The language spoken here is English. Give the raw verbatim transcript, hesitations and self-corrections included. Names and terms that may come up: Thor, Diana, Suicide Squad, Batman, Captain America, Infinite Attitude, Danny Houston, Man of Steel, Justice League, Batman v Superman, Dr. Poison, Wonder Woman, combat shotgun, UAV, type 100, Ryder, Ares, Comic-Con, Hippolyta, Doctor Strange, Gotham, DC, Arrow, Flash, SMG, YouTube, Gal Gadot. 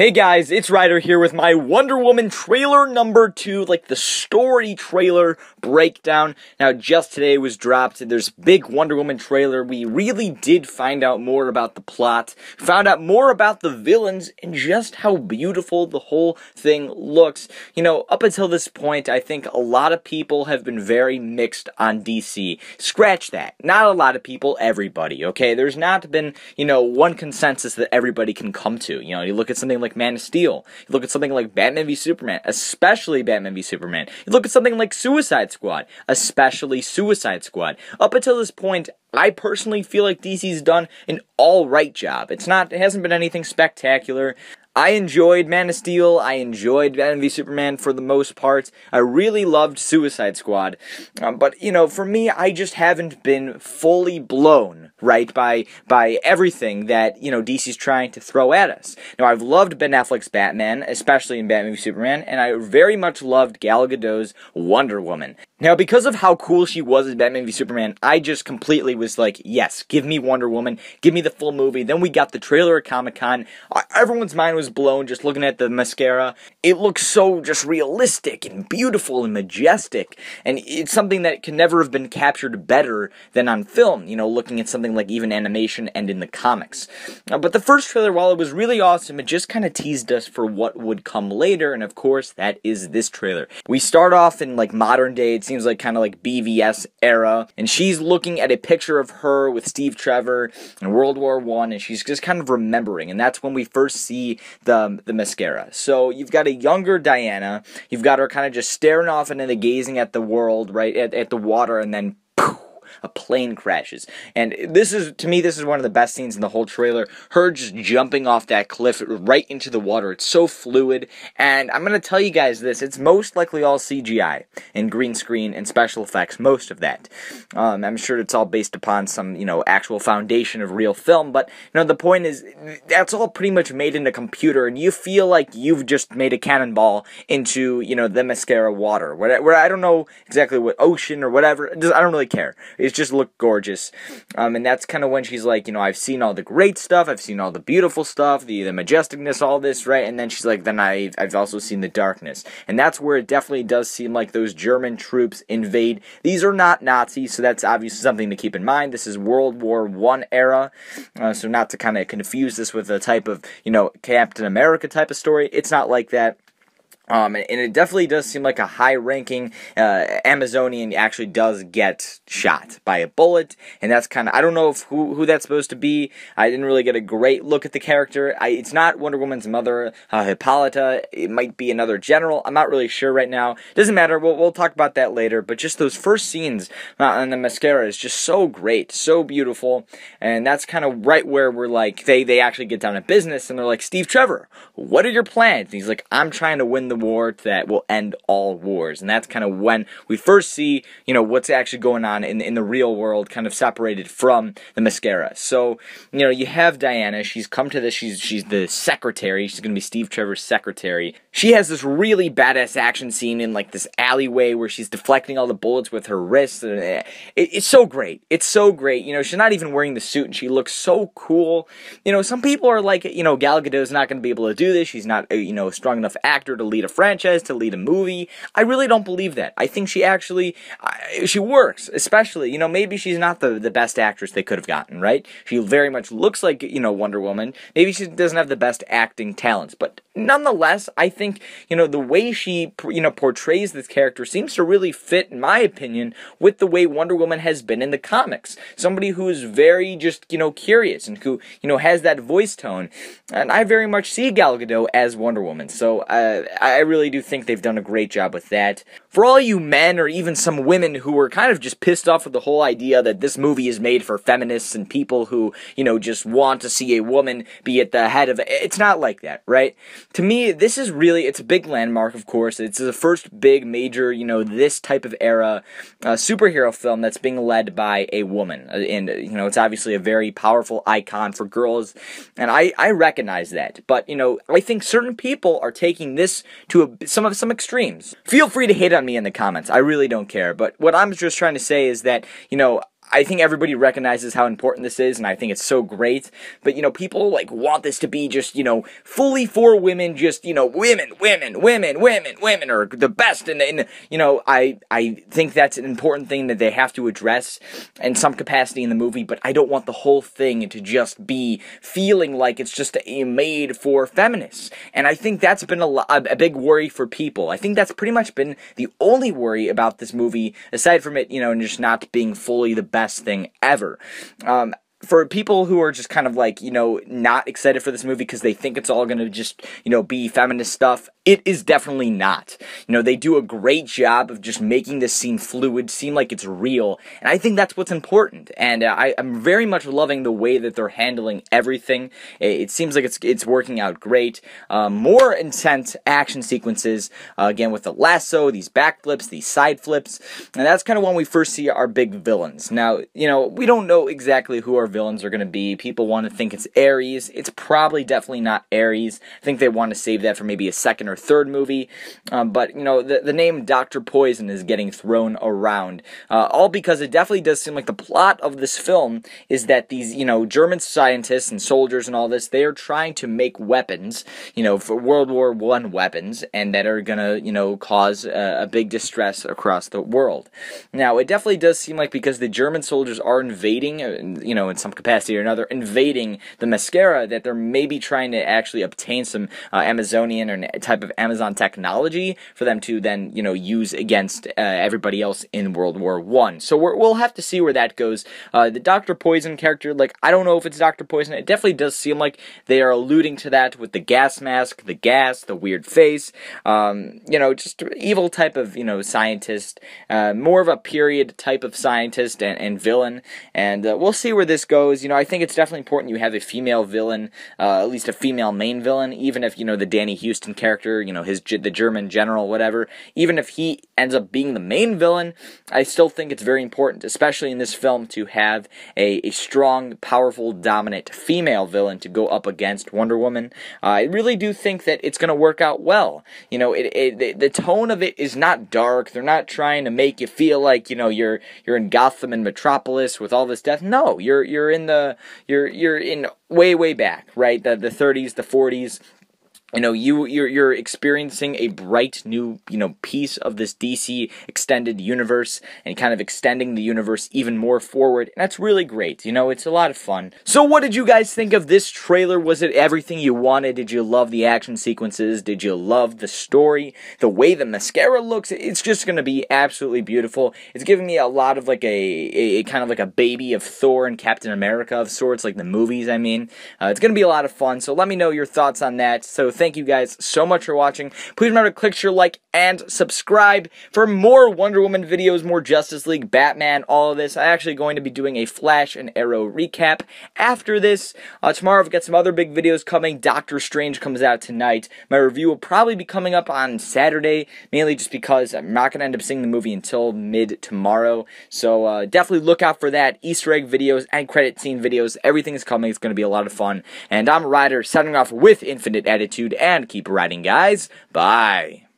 Hey guys, it's Ryder here with my Wonder Woman trailer number two, like the story trailer breakdown. Now, just today was dropped. There's a big Wonder Woman trailer. We really did find out more about the plot, found out more about the villains, and just how beautiful the whole thing looks. You know, up until this point, I think a lot of people have been very mixed on D C. Scratch that. Not a lot of people, everybody, okay? There's not been, you know, one consensus that everybody can come to. You know, you look at something like Man of Steel, you look at something like Batman v Superman, especially Batman v Superman, you look at something like Suicide Squad, especially Suicide Squad. Up until this point, I personally feel like D C's done an alright job. It's not, it hasn't been anything spectacular. I enjoyed Man of Steel, I enjoyed Batman v Superman for the most part, I really loved Suicide Squad, um, but you know, for me, I just haven't been fully blown, right, by by everything that, you know, D C's trying to throw at us. Now, I've loved Ben Affleck's Batman, especially in Batman v Superman, and I very much loved Gal Gadot's Wonder Woman. Now, because of how cool she was in Batman v Superman, I just completely was like, yes, give me Wonder Woman, give me the full movie. Then we got the trailer at Comic-Con, everyone's mind was was blown just looking at the mascara. It looks so just realistic and beautiful and majestic, and it's something that can never have been captured better than on film, you know, looking at something like even animation and in the comics. Uh, but the first trailer, while it was really awesome, it just kind of teased us for what would come later, and of course that is this trailer. We start off in like modern day, it seems like kind of like B V S era, and she's looking at a picture of her with Steve Trevor in World War One, and she's just kind of remembering, and that's when we first see the the mascara. So you've got a younger Diana, you've got her kind of just staring off and then gazing at the world, right, at, at the water, and then poof, a plane crashes. And this is, to me, this is one of the best scenes in the whole trailer. Her just jumping off that cliff right into the water. It's so fluid. And I'm going to tell you guys this, it's most likely all C G I and green screen and special effects, most of that. Um, I'm sure it's all based upon some, you know, actual foundation of real film, but, you know, the point is, that's all pretty much made in a computer, and you feel like you've just made a cannonball into, you know, the mascara water. Where, where I don't know exactly what ocean or whatever, just, I don't really care. It just looked gorgeous, um, and that's kind of when she's like, you know, I've seen all the great stuff, I've seen all the beautiful stuff, the, the majesticness, all this, right, and then she's like, then I, I've also seen the darkness, and that's where it definitely does seem like those German troops invade. These are not Nazis, so that's obviously something to keep in mind. This is World War One era, uh, so not to kind of confuse this with a type of, you know, Captain America type of story, it's not like that. Um, and it definitely does seem like a high-ranking uh, Amazonian actually does get shot by a bullet, and that's kind of, I don't know if who, who that's supposed to be. I didn't really get a great look at the character. I, it's not Wonder Woman's mother, uh, Hippolyta. It might be another general. I'm not really sure right now. Doesn't matter. We'll, we'll talk about that later, but just those first scenes uh, on the mascara is just so great, so beautiful, and that's kind of right where we're like, they, they actually get down to business, and they're like, Steve Trevor, what are your plans? And he's like, I'm trying to win the war that will end all wars. And that's kind of when we first see, you know, what's actually going on in, in the real world, kind of separated from the mascara. So, you know, you have Diana, she's come to this, she's, she's the secretary, she's going to be Steve Trevor's secretary. She has this really badass action scene in like this alleyway where she's deflecting all the bullets with her wrists. It, it's so great. It's so great. You know, she's not even wearing the suit and she looks so cool. You know, some people are like, you know, Gal Gadot's not going to be able to do this. She's not, you know, a strong enough actor to lead a franchise, to lead a movie. I really don't believe that. I think she actually, uh, she works, especially, you know, maybe she's not the, the best actress they could have gotten, right? She very much looks like, you know, Wonder Woman. Maybe she doesn't have the best acting talents, but nonetheless, I think, you know, the way she, you know, portrays this character seems to really fit, in my opinion, with the way Wonder Woman has been in the comics. Somebody who is very just, you know, curious and who, you know, has that voice tone. And I very much see Gal Gadot as Wonder Woman, so uh, I I really do think they've done a great job with that. For all you men, or even some women who were kind of just pissed off with the whole idea that this movie is made for feminists and people who, you know, just want to see a woman be at the head of, it's not like that, right? To me, this is really, it's a big landmark, of course. It's the first big major, you know, this type of era uh, superhero film that's being led by a woman. And, you know, it's obviously a very powerful icon for girls, and I, I recognize that. But, you know, I think certain people are taking this to a, some of some extremes. Feel free to hate on me in the comments. I really don't care. But what I'm just trying to say is that, you know, I think everybody recognizes how important this is, and I think it's so great. But, you know, people, like, want this to be just, you know, fully for women, just, you know, women, women, women, women, women are the best. And, and you know, I, I think that's an important thing that they have to address in some capacity in the movie, but I don't want the whole thing to just be feeling like it's just a made for feminists. And I think that's been a, a big worry for people. I think that's pretty much been the only worry about this movie, aside from it, you know, and just not being fully the best thing ever. Um, for people who are just kind of like, you know, not excited for this movie because they think it's all going to just, you know, be feminist stuff, it is definitely not. You know, they do a great job of just making this seem fluid, seem like it's real, and I think that's what's important. And uh, I, I'm very much loving the way that they're handling everything. It, it seems like it's it's working out great. Uh, more intense action sequences, uh, again, with the lasso, these backflips, these side flips, and that's kind of when we first see our big villains. Now, you know, we don't know exactly who our villains are going to be. People want to think it's Ares. It's probably definitely not Ares. I think they want to save that for maybe a second or third movie. Um, but, you know, the, the name Doctor Poison is getting thrown around. Uh, all because it definitely does seem like the plot of this film is that these, you know, German scientists and soldiers and all this, they are trying to make weapons, you know, for World War One weapons, and that are going to, you know, cause uh, a big distress across the world. Now, it definitely does seem like because the German soldiers are invading, you know, in some capacity or another, invading the mascara, that they're maybe trying to actually obtain some uh, Amazonian or type of Amazon technology for them to then, you know, use against uh, everybody else in World War One. So we're, we'll have to see where that goes. Uh, the Doctor Poison character, like, I don't know if it's Doctor Poison. It definitely does seem like they are alluding to that with the gas mask, the gas, the weird face, um, you know, just evil type of, you know, scientist, uh, more of a period type of scientist and, and villain, and uh, we'll see where this goes. You know, I think it's definitely important you have a female villain, uh, at least a female main villain, even if, you know, the Danny Houston character, you know, his the German general, whatever, even if he ends up being the main villain, I still think it's very important, especially in this film, to have a, a strong, powerful, dominant female villain to go up against Wonder Woman. Uh, I really do think that it's going to work out well. You know, it, it, the tone of it is not dark. They're not trying to make you feel like, you know, you're you're in Gotham and Metropolis with all this death. No, you're You're in the you're you're in way way back, right? The the thirties, the forties. You know, you you're you're experiencing a bright new, you know, piece of this D C extended universe, and kind of extending the universe even more forward, and that's really great. You know, it's a lot of fun. So what did you guys think of this trailer? Was it everything you wanted? Did you love the action sequences? Did you love the story? The way the mascara looks, it's just gonna be absolutely beautiful. It's giving me a lot of like a, a, a kind of like a baby of Thor and Captain America of sorts, like the movies, I mean. Uh, it's gonna be a lot of fun, so let me know your thoughts on that. So thank you guys so much for watching. Please remember to click your like and subscribe for more Wonder Woman videos, more Justice League, Batman, all of this. I'm actually going to be doing a Flash and Arrow recap after this. Uh, tomorrow I've got some other big videos coming. Doctor Strange comes out tonight. My review will probably be coming up on Saturday, mainly just because I'm not going to end up seeing the movie until mid tomorrow. So uh, definitely look out for that. Easter egg videos and credit scene videos. Everything is coming. It's going to be a lot of fun. And I'm Ryder, signing off with infinite attitude. And keep riding, guys. Bye.